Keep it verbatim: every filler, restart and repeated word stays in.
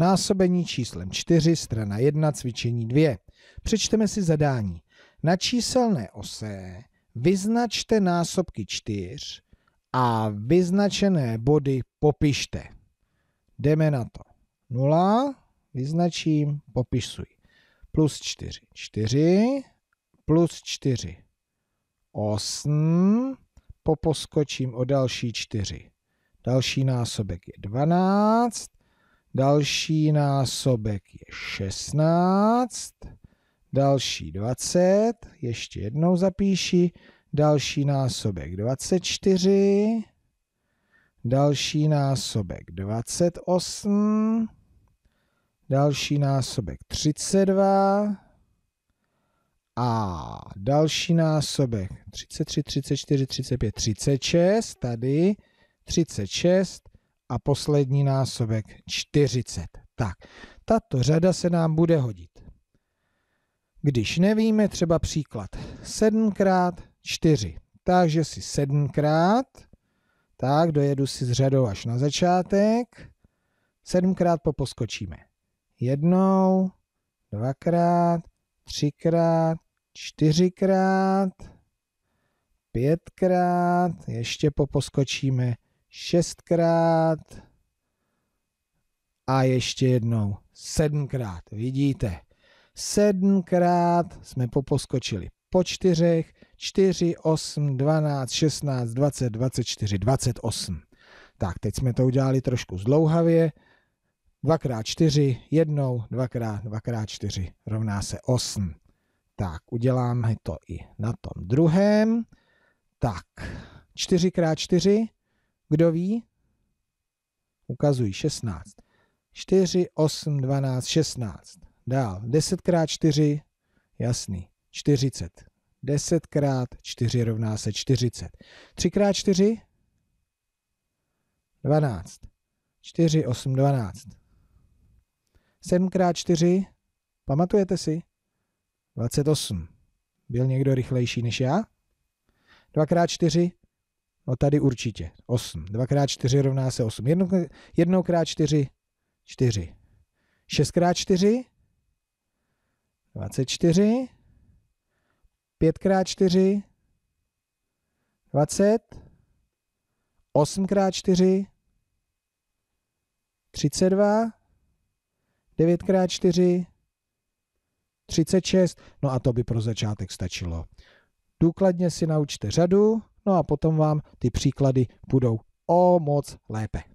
Násobení číslem čtyři, strana jedna, cvičení dvě. Přečteme si zadání. Na číselné ose vyznačte násobky čtyř a vyznačené body popište. Jdeme na to. nula, vyznačím, popisuj. Plus čtyři, čtyři, plus čtyři, osm, poposkočím o další čtyři. Další násobek je dvanáct, další násobek je šestnáct, další dvacet, ještě jednou zapíši, další násobek dvacet čtyři, další násobek dvacet osm, další násobek třicet dva a další násobek třicet tři, třicet čtyři, třicet pět, třicet šest, tady třicet šest a poslední násobek čtyřicet. Tak, tato řada se nám bude hodit. Když nevíme, třeba příklad sedm krát čtyři, takže si sedmkrát, tak dojedu si s řadou až na začátek, sedmkrát poposkočíme. Jednou, dvakrát, třikrát, čtyřikrát, pětkrát, ještě poposkočíme šestkrát a ještě jednou sedmkrát. Vidíte, sedmkrát jsme poposkočili po čtyřech, čtyři, osm, dvanáct, šestnáct, dvacet, dvacet čtyři, dvacet osm. Tak, teď jsme to udělali trošku zdlouhavě. dvakrát čtyři, jednou, dvakrát, dvakrát čtyři rovná se osm. Tak, uděláme to i na tom druhém. Tak, čtyři krát čtyři, kdo ví? Ukazují šestnáct. čtyři, osm, dvanáct, šestnáct. Dál, deset krát čtyři, jasný, čtyřicet. deset krát čtyři rovná se čtyřicet. tři krát čtyři, dvanáct. čtyři, osm, dvanáct. sedm krát čtyři, pamatujete si? dvacet osm. Byl někdo rychlejší než já? dva krát čtyři, no tady určitě, osm. dva krát čtyři rovná se osm. jedna krát čtyři, čtyři. šest krát čtyři, dvacet čtyři. pět krát čtyři, dvacet. osm krát čtyři, třicet dva, devět krát čtyři, třicet šest, no a to by pro začátek stačilo. Důkladně si naučte řadu, no a potom vám ty příklady půjdou o moc lépe.